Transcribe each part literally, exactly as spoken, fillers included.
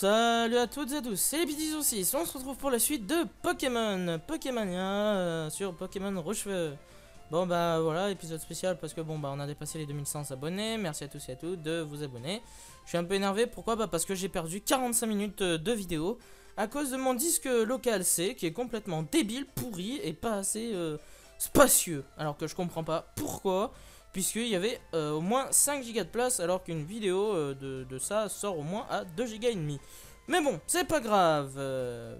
Salut à toutes et à tous, c'est Lipiti zéro six, on se retrouve pour la suite de Pokémon Pokémonia euh, sur Pokémon Rocheveux. Bon bah voilà, épisode spécial parce que bon bah on a dépassé les deux mille cent abonnés, merci à tous et à toutes de vous abonner. Je suis un peu énervé, pourquoi? Bah parce que j'ai perdu quarante-cinq minutes de vidéo à cause de mon disque local C qui est complètement débile, pourri et pas assez euh, spacieux. Alors que je comprends pas pourquoi, puisqu'il y avait euh, au moins cinq gigas de place, alors qu'une vidéo euh, de, de ça sort au moins à deux gigas et demi. Mais bon, c'est pas grave. Euh,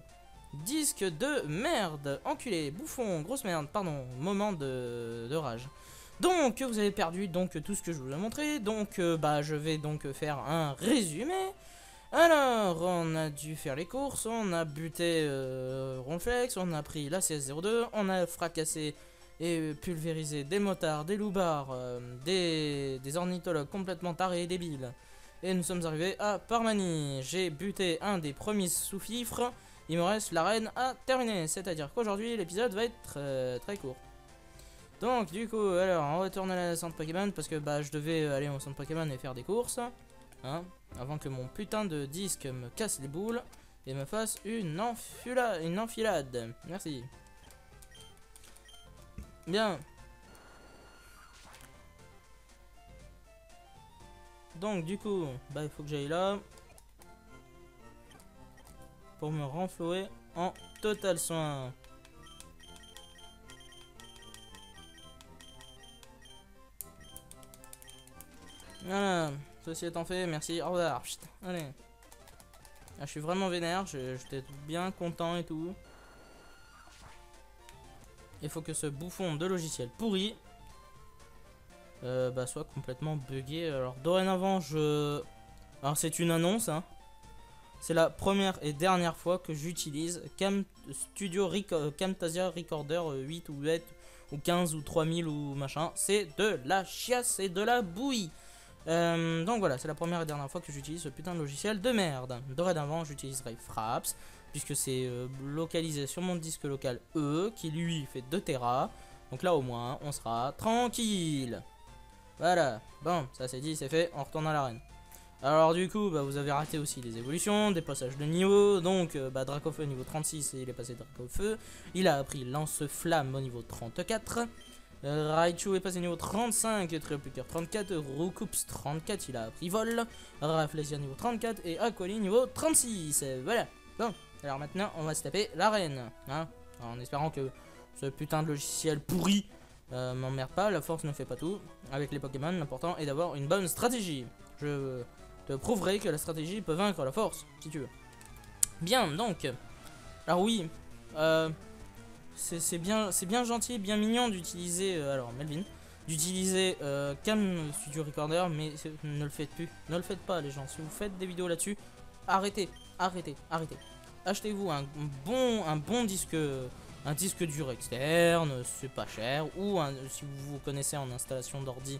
disque de merde, enculé, bouffon, grosse merde, pardon, moment de, de rage. Donc, vous avez perdu donc tout ce que je vous ai montré. Donc, euh, bah, je vais donc faire un résumé. Alors, on a dû faire les courses, on a buté euh, Ronflex, on a pris la C S zéro deux, on a fracassé et pulvériser des motards, des loupards, euh, des, des ornithologues complètement tarés et débiles. Et nous sommes arrivés à Parmani. J'ai buté un des premiers sous-fifres. Il me reste l'arène à terminer. C'est-à-dire qu'aujourd'hui, l'épisode va être euh, très court. Donc, du coup, alors, on retourne à la centre Pokémon parce que bah, je devais aller au centre Pokémon et faire des courses. Hein, avant que mon putain de disque me casse les boules et me fasse une, enfula, une enfilade. Merci. Bien. Donc du coup, bah il faut que j'aille là pour me renflouer en total soin. Voilà, ceci étant fait, merci, au revoir. Chut, allez. Là, je suis vraiment vénère, j'étais bien content et tout. Il faut que ce bouffon de logiciel pourri euh, bah, soit complètement buggé. Alors dorénavant je... Alors c'est une annonce hein. C'est la première et dernière fois que j'utilise Cam... Studio Reco... Camtasia Recorder huit ou huit ou quinze ou trois mille ou machin. C'est de la chiasse et de la bouillie. Euh, donc voilà, c'est la première et dernière fois que j'utilise ce putain de logiciel de merde. Dorénavant j'utiliserai Fraps, puisque c'est euh, localisé sur mon disque local E, qui lui fait deux téra. Donc là au moins, on sera tranquille. Voilà, bon, ça c'est dit, c'est fait, on retourne à l'arène. Alors du coup, bah, vous avez raté aussi les évolutions, des passages de niveau. Donc, euh, bah, Dracofeu niveau trente-six, et il est passé Dracofeu. Il a appris Lance-Flamme au niveau trente-quatre. Euh, Raichu est passé niveau trente-cinq, Trioplicteur trente-quatre, Roukoops trente-quatre, il a appris Vol. Rafflesia niveau trente-quatre et Aqualy niveau trente-six. Et voilà, bon. Alors maintenant on va se taper l'arène hein, en espérant que ce putain de logiciel pourri euh, m'emmerde pas. La force ne fait pas tout avec les Pokémon, l'important est d'avoir une bonne stratégie. Je te prouverai que la stratégie peut vaincre la force si tu veux. Bien donc. Alors oui euh, c'est bien, bien gentil, bien mignon d'utiliser euh, alors Melvin, d'utiliser euh, Cam Studio Recorder, mais ne le faites plus. Ne le faites pas les gens, si vous faites des vidéos là dessus Arrêtez, arrêtez, arrêtez. Achetez-vous un bon, un bon disque, un disque dur externe, c'est pas cher. Ou un, si vous vous connaissez en installation d'ordi,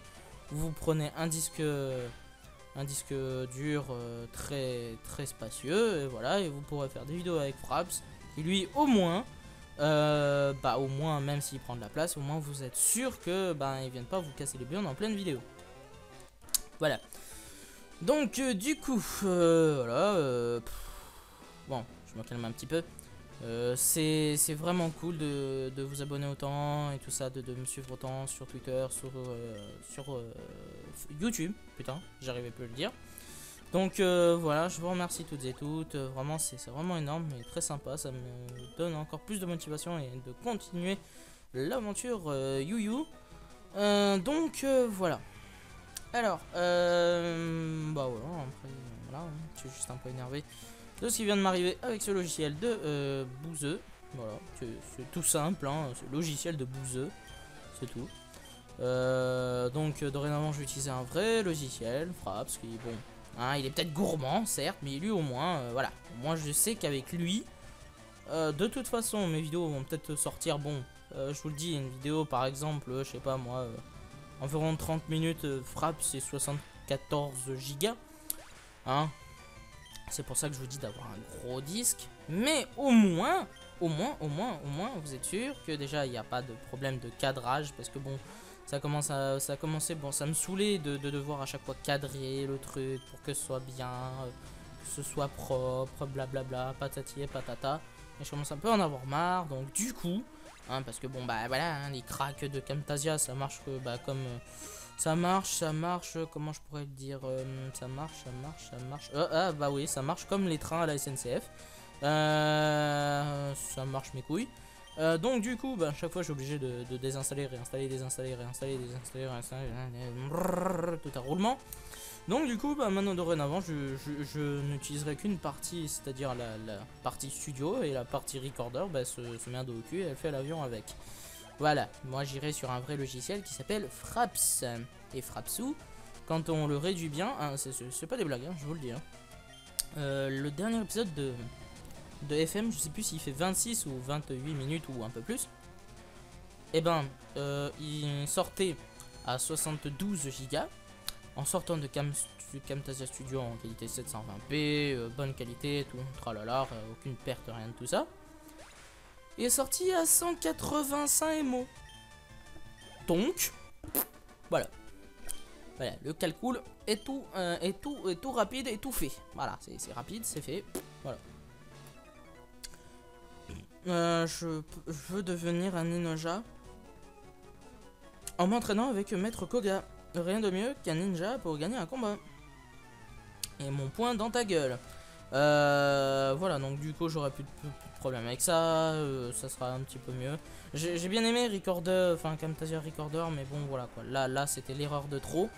vous prenez un disque, un disque dur euh, très, très spacieux. Et voilà, et vous pourrez faire des vidéos avec Fraps. Et lui, au moins, euh, bah au moins, même s'il prend de la place, au moins vous êtes sûr que bah, il vienne pas vous casser les burnes en pleine vidéo. Voilà. Donc euh, du coup, euh, voilà. Euh, pff, bon. Je me calme un petit peu. Euh, c'est vraiment cool de, de vous abonner autant et tout ça, de, de me suivre autant sur Twitter, sur, euh, sur euh, YouTube. Putain, j'arrivais plus à le dire. Donc euh, voilà, je vous remercie toutes et toutes. Vraiment, c'est vraiment énorme et très sympa. Ça me donne encore plus de motivation et de continuer l'aventure euh, you-you. Euh, donc euh, voilà. Alors, euh, bah voilà, après, voilà, je suis juste un peu énervé de ce qui vient de m'arriver avec ce logiciel de euh, bouseux. Voilà, c'est tout simple, hein, ce logiciel de bouseux, c'est tout. Euh, donc euh, dorénavant je vais utiliser un vrai logiciel, Fraps, qui bon, hein, il est peut-être gourmand, certes, mais lui au moins, euh, voilà. Moi je sais qu'avec lui, euh, de toute façon mes vidéos vont peut-être sortir, bon, euh, je vous le dis, une vidéo par exemple, euh, je sais pas moi, euh, environ trente minutes, euh, Fraps c'est soixante-quatorze gigas, hein. C'est pour ça que je vous dis d'avoir un gros disque. Mais au moins, au moins, au moins, au moins, vous êtes sûr que déjà il n'y a pas de problème de cadrage. Parce que bon, ça commence à, ça a commencé, bon, ça me saoulait de, de devoir à chaque fois cadrer le truc pour que ce soit bien, que que ce soit propre, blablabla, patati et patata. Et je commence un peu à en avoir marre, donc du coup, hein, parce que bon, bah voilà, hein, les cracks de Camtasia, ça marche que, bah, comme... Euh, ça marche, ça marche, comment je pourrais le dire, euh, ça marche, ça marche, ça marche... Euh, ah, bah oui, ça marche comme les trains à la S N C F. Euh, ça marche mes couilles. Euh, donc du coup, bah, chaque fois, je suis obligé de, de désinstaller, réinstaller, désinstaller, réinstaller, désinstaller, réinstaller, brrr, tout un roulement. Donc du coup, bah, maintenant dorénavant, je, je, je n'utiliserai qu'une partie, c'est-à-dire la, la partie studio, et la partie recorder, bah, se, se met un dos au cul et elle fait l'avion avec. Voilà, moi j'irai sur un vrai logiciel qui s'appelle Fraps. Et Frapsou, quand on le réduit bien, hein, c'est pas des blagues, hein, je vous le dis. Hein. Euh, le dernier épisode de... de F M, je sais plus s'il fait vingt-six ou vingt-huit minutes ou un peu plus. Et ben, euh, il sortait à soixante-douze gigas en sortant de Cam Camtasia Studio en qualité sept cent vingt p, euh, bonne qualité, tout, tralala, euh, aucune perte, rien de tout ça. Il est sorti à cent quatre-vingt-cinq mégaoctets. Donc, voilà. Voilà, le calcul est tout, euh, est tout, est tout rapide et tout fait. Voilà, c'est rapide, c'est fait. Voilà. Euh, je, je veux devenir un ninja en m'entraînant avec Maître Koga. Rien de mieux qu'un ninja pour gagner un combat. Et mon point dans ta gueule. Euh, voilà, donc du coup j'aurai plus, plus, plus de problème avec ça. Euh, ça sera un petit peu mieux. J'ai ai bien aimé Recorder, enfin Camtasia Recorder, mais bon voilà quoi. Là, là c'était l'erreur de trop.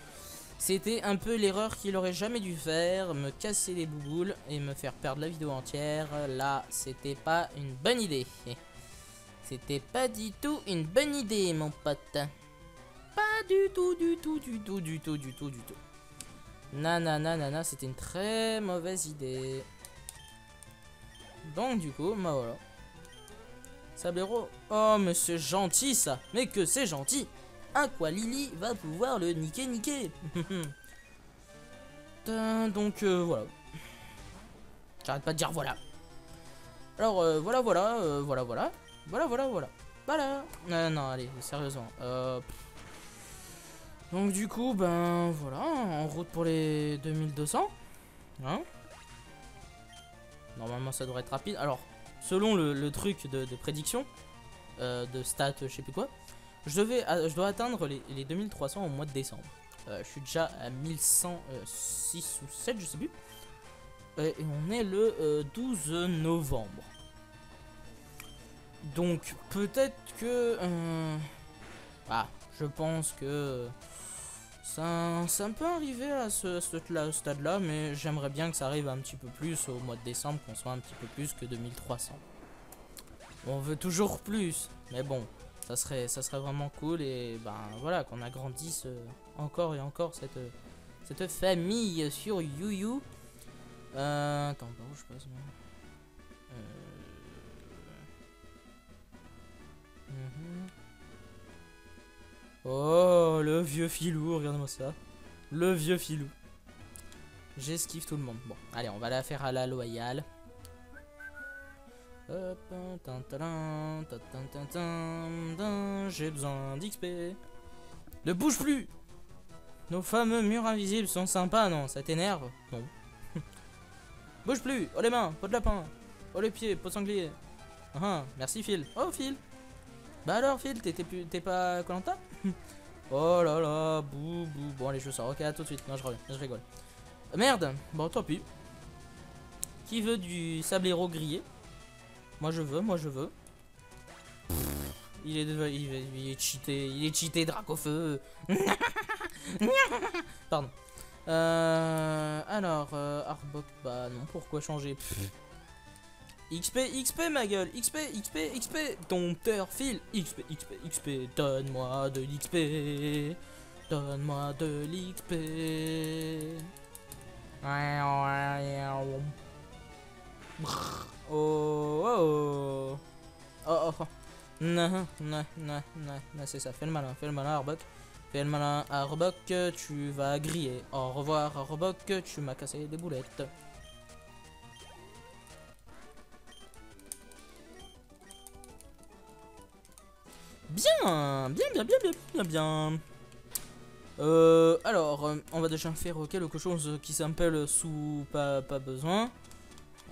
C'était un peu l'erreur qu'il aurait jamais dû faire, me casser les bouboules et me faire perdre la vidéo entière. Là, c'était pas une bonne idée. C'était pas du tout une bonne idée, mon pote. Pas du tout, du tout, du tout, du tout, du tout, du tout. Nanana, nanana, c'était une très mauvaise idée. Donc, du coup, bah voilà. Sabléro. Oh, mais c'est gentil, ça. Mais que c'est gentil. Aqualy va pouvoir le niquer niquer. Donc euh, voilà. J'arrête pas de dire voilà. Alors euh, voilà voilà euh, voilà voilà voilà voilà voilà voilà. Euh, non allez sérieusement. Euh... Donc du coup ben voilà en route pour les deux mille deux cents. Hein normalement ça devrait être rapide. Alors selon le, le truc de, de prédiction euh, de stats je sais plus quoi. Je, vais, je dois atteindre les, les deux mille trois cents au mois de décembre. Euh, je suis déjà à mille cent six ou sept, je sais plus. Et on est le euh, douze novembre. Donc peut-être que... Euh, ah, je pense que... Ça, ça peut arriver à ce, ce, ce stade-là, mais j'aimerais bien que ça arrive un petit peu plus au mois de décembre, qu'on soit un petit peu plus que deux mille trois cents. On veut toujours plus, mais bon... Ça serait, ça serait vraiment cool et ben voilà qu'on agrandisse euh, encore et encore cette, cette famille sur YouYou. Euh, attends, bah où je passe euh... mmh. Oh le vieux filou, regardez-moi ça. Le vieux filou. J'esquive tout le monde. Bon, allez, on va la faire à la loyale. J'ai besoin d'X P. Ne bouge plus. Nos fameux murs invisibles sont sympas, non? Ça t'énerve? Non. Bouge plus. Oh les mains, pot de lapin. Oh les pieds, pot de sanglier. Ah, merci Phil. Oh Phil. Bah alors Phil, t'es pas Koh-Lanta? Oh là là, bou bou. Bon allez je sors, ok à tout de suite. Non je reviens, je rigole. Merde. Bon tant pis. Qui veut du sablero grillé? Moi je veux, moi je veux. Il est, il est, il est cheaté, il est cheaté Dracofeu. Pardon. Euh, alors, euh, Arbok, bah non, pourquoi changer? X P, X P ma gueule, X P, X P, X P, dompteur fil, X P, X P, X P, donne-moi de l'X P, donne-moi de l'X P. Oh oh oh oh non non non non c'est ça, fais le malin, fais le malin Arbok, fais le malin Arbok, tu vas griller, au revoir Arbok, tu m'as cassé des boulettes. Bien bien bien bien bien bien bien Euh, alors, on va déjà faire quelque chose qui s'appelle sous pas, pas besoin.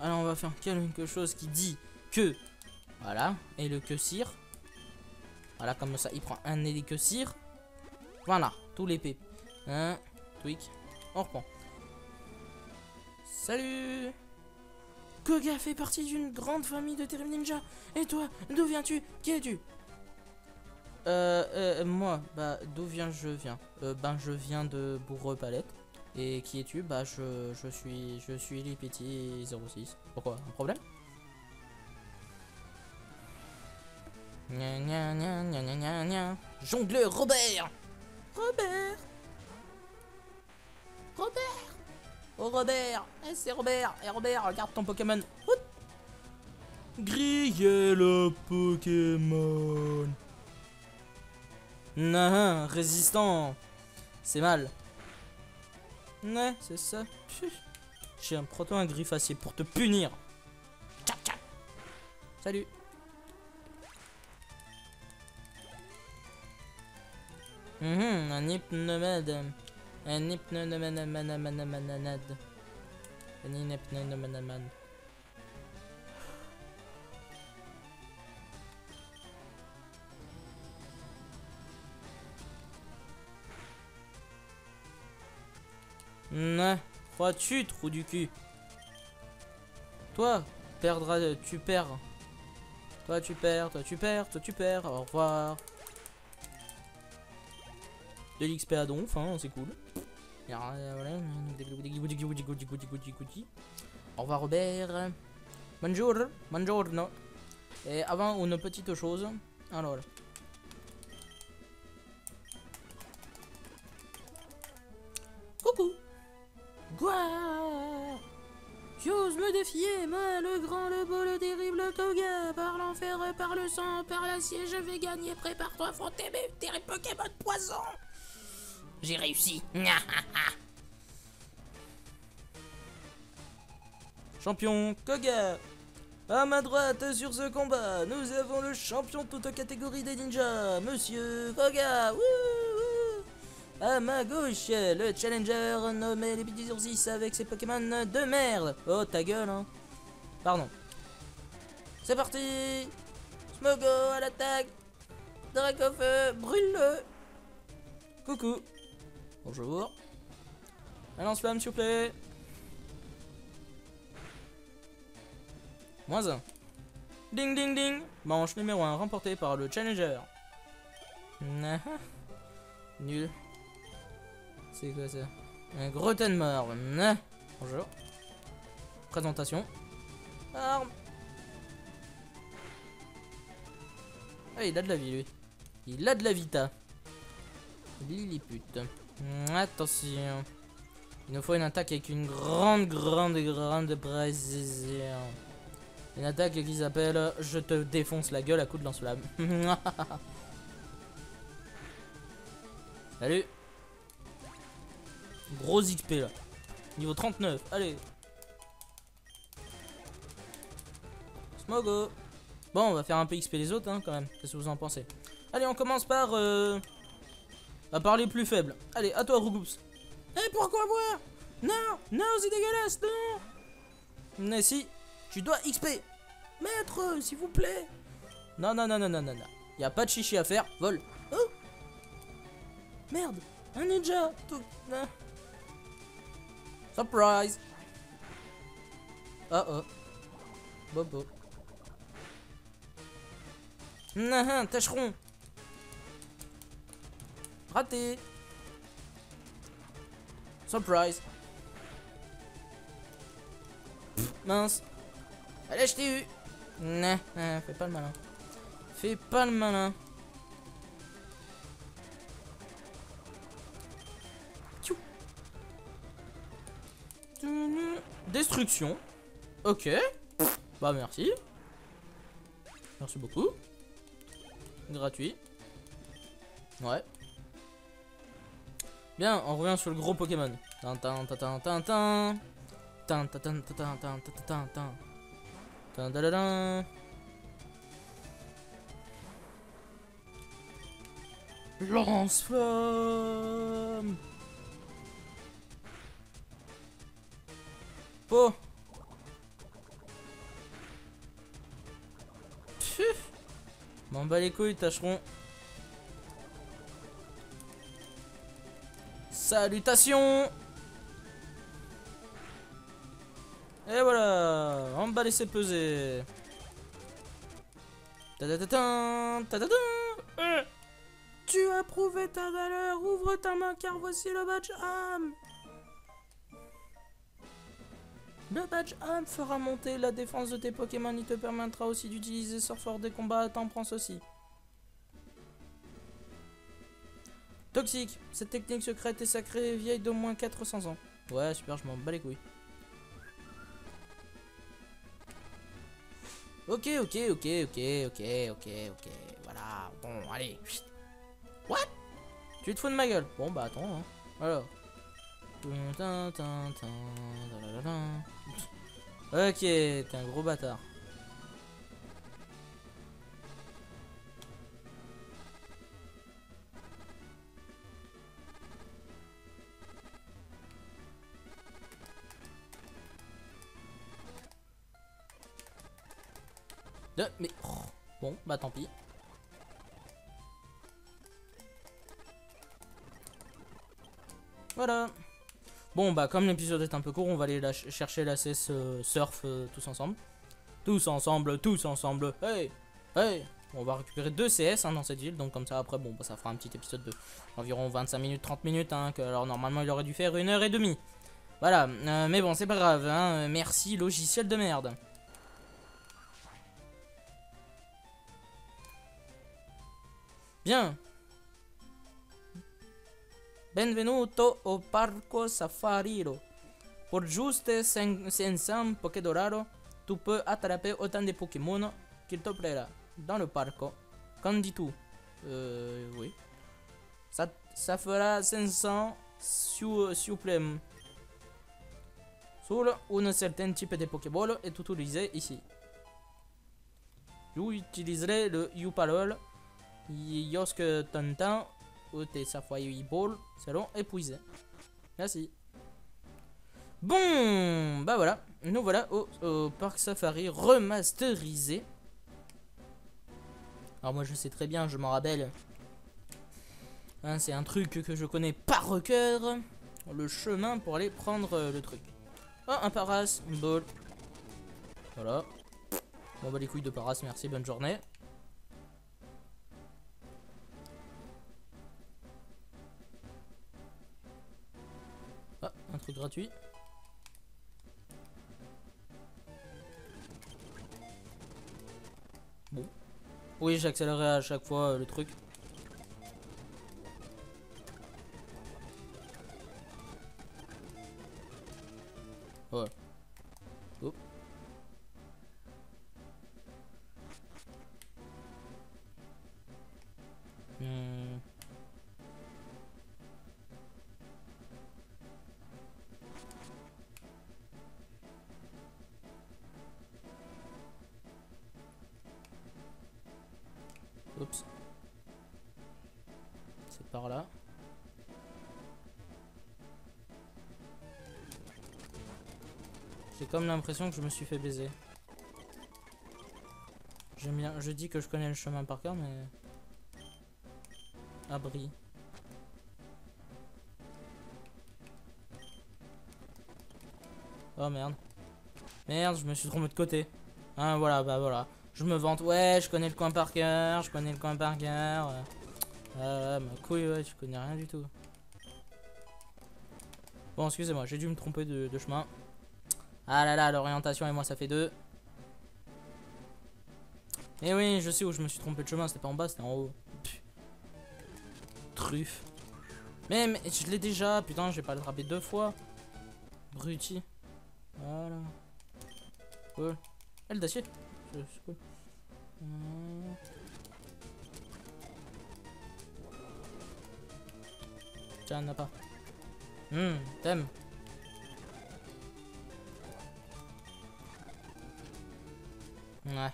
Alors, on va faire quelque chose qui dit que. Voilà, et le que cire. Voilà, comme ça, il prend un et des que cire. Voilà, tout l'épée. Un, tweak, on reprend. Salut! Koga fait partie d'une grande famille de terribles ninjas. Et toi, d'où viens-tu? Qui es-tu? Euh, euh, moi, bah, d'où viens je viens euh, Ben, je viens de Bourreux Palette. Et qui es-tu? Bah, je, je suis, je suis Lipiti zéro six. Pourquoi? Un problème? Gna gna gna gna gna gna gna. Jongleur Robert. Robert. Robert. Oh Robert. Eh, c'est Robert. Eh Robert, regarde ton Pokémon. Oup. Grillez le Pokémon. Non, résistant. C'est mal. Ouais, c'est ça. J'ai un proto un griffe acier pour te punir. Tcha tcha. Salut. Mmh, un hypnomade. Un hypnomade. Un hypnomade. Nah, crois-tu, trou du cul? Toi, perdras, tu perds. Toi, tu perds, toi, tu perds, toi, tu perds. Au revoir. De l'X P à donf, hein, c'est cool. Au revoir, Robert. Bonjour, bonjour. Et avant, une petite chose. Alors. Coucou. Gouah. J'ose me défier, moi, le grand, le beau, le terrible Koga. Par l'enfer, par le sang, par l'acier, je vais gagner. Prépare-toi, affronter mes terribles Pokémon de poison. J'ai réussi. Champion Koga. À ma droite sur ce combat, nous avons le champion de toute catégorie des ninjas, Monsieur Koga. Wouhou. À ma gauche, le challenger nommé Lipiti zéro six avec ses Pokémon de merde. Oh ta gueule hein. Pardon. C'est parti. Smogo à l'attaque. Dracofeu, brûle-le. Coucou. Bonjour. Un lance-flamme, s'il vous plaît. Moins un. Ding, ding, ding. Manche numéro un, remportée par le challenger. Nah. Nul. C'est quoi ça? Un Grottenmort. Nah. Bonjour. Présentation. Arme. Ah, il a de la vie, lui. Il a de la vita. Lilipute. Attention. Il nous faut une attaque avec une grande, grande, grande précision. Une attaque qui s'appelle je te défonce la gueule à coups de lance-flamme. Salut. Gros X P là. Niveau trente-neuf. Allez. Smogo. Bon, on va faire un peu X P les autres hein, quand même. Qu'est-ce que vous en pensez? Allez, on commence par... Euh... à part les plus faibles. Allez, à toi, Rougous. Et pourquoi moi? Non, non, c'est dégueulasse, non. Mais si, tu dois X P. Maître, s'il vous plaît. Non, non, non, non, non, non, non. Y a pas de chichi à faire. Vol. Oh. Merde, un ninja. Tout... Ah. Surprise. Oh oh. Bobo. Nahin, tâcheron. Raté. Surprise. Pff, mince. Allez, je t'ai eu. Nah, nah, fais pas le malin. Fais pas le malin. Tchou. Destruction. Ok. Bah merci. Merci beaucoup. Gratuit. Ouais. Bien, on revient sur le gros Pokémon. Tintin, tintin, tintin. Tintin, tintin, tintin, tintin, tintin. Lance-flamme. Oh. Pfff. M'en bats les couilles, tâcheron. Salutations. Et voilà, on va laisser peser. Ta-da-ta-ta, ta-da-ta. Euh. Tu as prouvé ta valeur, ouvre ta main car voici le badge âme. Le badge âme fera monter la défense de tes Pokémon, il te permettra aussi d'utiliser sur fort des combats, t'en prends ceci. Toxique, cette technique secrète est sacrée et vieille d'au moins quatre cents ans. Ouais, super, je m'en bats les couilles. Ok, ok, ok, ok, ok, ok, ok, voilà, bon, allez. Chut. What? Tu te fous de ma gueule? Bon, bah attends, hein. Alors. Ok, t'es un gros bâtard. De, mais bon, bah tant pis. Voilà. Bon, bah comme l'épisode est un peu court, on va aller la ch chercher la cesse euh, surf euh, tous ensemble. Tous ensemble, tous ensemble. Hey, hey. On va récupérer deux C S hein, dans cette ville. Donc comme ça, après, bon, bah, ça fera un petit épisode de environ vingt-cinq minutes, trente minutes. Hein, que, alors normalement, il aurait dû faire une heure et demie. Voilà. Euh, mais bon, c'est pas grave. Hein. Merci logiciel de merde. Bien. Benvenuto au Parc Safariro. Pour juste cinq cents Poké Dorado, tu peux attraper autant de Pokémon qu'il te plaira dans le parc. Qu'en dis-tu? Euh, oui. Ça, ça fera cinq cents supplém. Sur un certain type de Pokéball est utilisé ici. Vous utiliserez le U-Parole. Lorsque ton temps ou tes safari balls seront épuisés. Merci. Bon, bah voilà. Nous voilà au, au Parc Safari remasterisé. Alors moi je sais très bien, je m'en rappelle. Hein, c'est un truc que je connais par cœur. Le chemin pour aller prendre le truc. Oh, un Paras, une ball. Voilà. Bon bah les couilles de Paras, merci, bonne journée. Gratuit. Bon. Oui, j'accélérerai à chaque fois euh, le truc. Ouais. Oh. Hmm. Oups. C'est par là. J'ai comme l'impression que je me suis fait baiser. J'aime bien. Je dis que je connais le chemin par cœur, mais. Abri. Oh merde. Merde, je me suis trompé de côté. Ah voilà, bah voilà. Je me vante, ouais, je connais le coin par cœur, je connais le coin par cœur. Euh, ma couille, ouais, je connais rien du tout. Bon, excusez-moi, j'ai dû me tromper de, de chemin. Ah là là, l'orientation et moi, ça fait deux. Et oui, je sais où je me suis trompé de chemin, c'était pas en bas, c'était en haut. Pff. Truffe. Mais, mais je l'ai déjà, putain, je vais pas le attraper deux fois. Bruti. Voilà. Cool. Et le d'acier. Tiens, n'a pas. Hum, t'aimes. Ouais.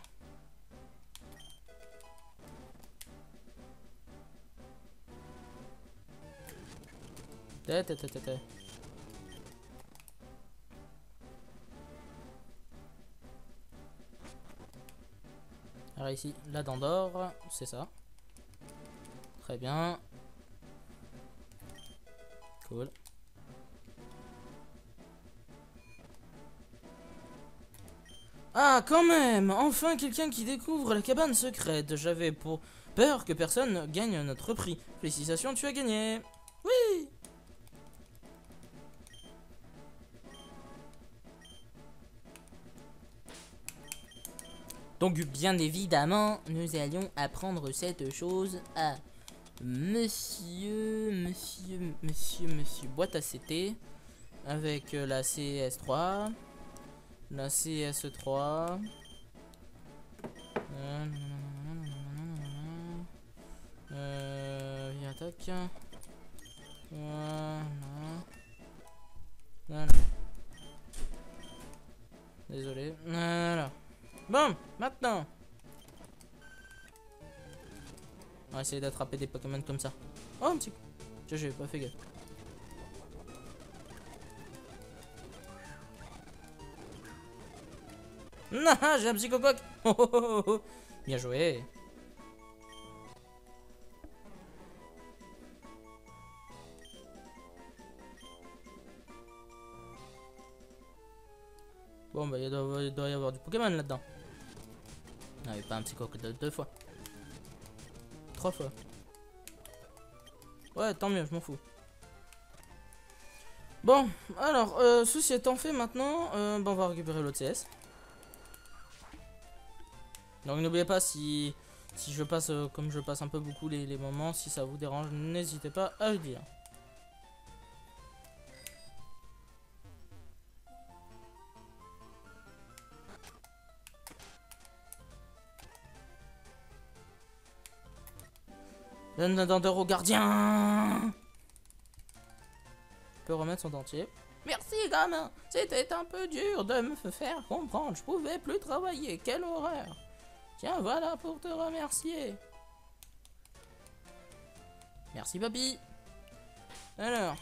Alors ici, la dent d'or, c'est ça. Très bien. Cool. Ah, quand même! Enfin, quelqu'un qui découvre la cabane secrète. J'avais pour peur que personne gagne notre prix. Félicitations, tu as gagné! Oui! Donc, bien évidemment, nous allions apprendre cette chose à Monsieur, Monsieur, Monsieur, Monsieur Boîte à C T avec la C S trois. La C S trois. Euh, viens, attaque. Voilà. Voilà. Désolé. Voilà. Bon, maintenant. On va essayer d'attraper des Pokémon comme ça. Oh, un petit coup. J'ai pas fait gaffe. Non, j'ai un psychocoque. Oh, oh, oh, oh. Bien joué. Bon, bah, il doit, il doit y avoir du Pokémon là-dedans. Non, il pas un psychocoque de deux fois. Trois fois. Ouais, tant mieux, je m'en fous. Bon, alors, euh, ceci étant fait maintenant, euh, bah, on va récupérer l'autre C S. Donc n'oubliez pas, si, si je passe, euh, comme je passe un peu beaucoup les, les moments, si ça vous dérange, n'hésitez pas à le dire. Donne un denteur au gardien. Je peux remettre son dentier. Merci gamin, c'était un peu dur de me faire comprendre, je pouvais plus travailler, quelle horreur. Tiens, voilà pour te remercier. Merci, papy. Alors.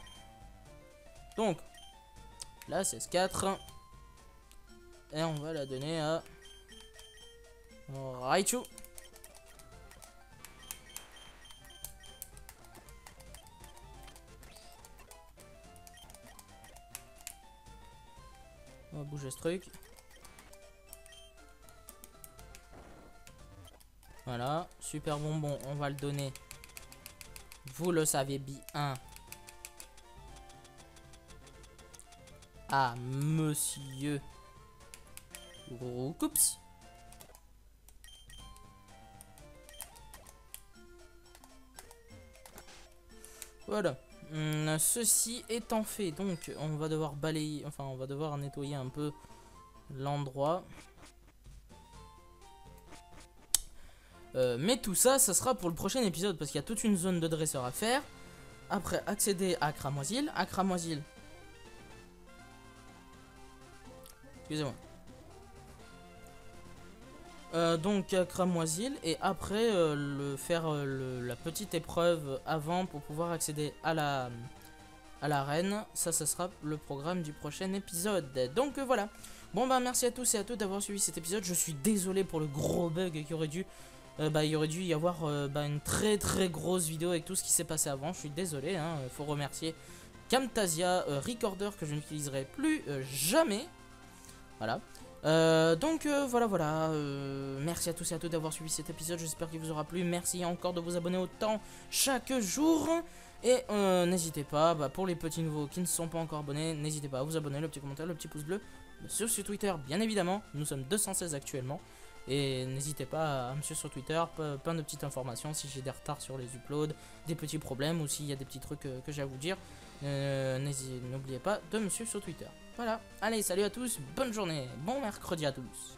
Donc. Là, c'est C S quatre. Et on va la donner à Raichu. On va bouger ce truc. Voilà, super bonbon, on va le donner. Vous le savez bien. Ah, monsieur Roukoops. Voilà. Hum, ceci étant fait, donc on va devoir balayer, enfin on va devoir nettoyer un peu l'endroit. Euh, mais tout ça, ça sera pour le prochain épisode parce qu'il y a toute une zone de dresseur à faire. Après, accéder à Cramoisil. À Cramoisil. Excusez-moi. Euh, donc, à Cramoisil. Et après, euh, le, faire euh, le, la petite épreuve avant pour pouvoir accéder à la à l'arène. Ça, ça sera le programme du prochain épisode. Donc, euh, voilà. Bon, bah, merci à tous et à toutes d'avoir suivi cet épisode. Je suis désolé pour le gros bug qui aurait dû... Euh, bah, il aurait dû y avoir euh, bah, une très très grosse vidéo avec tout ce qui s'est passé avant. Je suis désolé, hein, faut remercier Camtasia euh, Recorder que je n'utiliserai plus euh, jamais. Voilà. Euh, donc euh, voilà, voilà. Euh, merci à tous et à toutes d'avoir suivi cet épisode. J'espère qu'il vous aura plu. Merci encore de vous abonner autant chaque jour. Et euh, n'hésitez pas, bah, pour les petits nouveaux qui ne sont pas encore abonnés, n'hésitez pas à vous abonner, le petit commentaire, le petit pouce bleu. Sur ce Twitter, bien évidemment. Nous sommes deux cent seize actuellement. Et n'hésitez pas à me suivre sur Twitter, plein de petites informations si j'ai des retards sur les uploads, des petits problèmes ou s'il y a des petits trucs que, que j'ai à vous dire. Euh, n'oubliez pas de me suivre sur Twitter. Voilà, allez, salut à tous, bonne journée, bon mercredi à tous.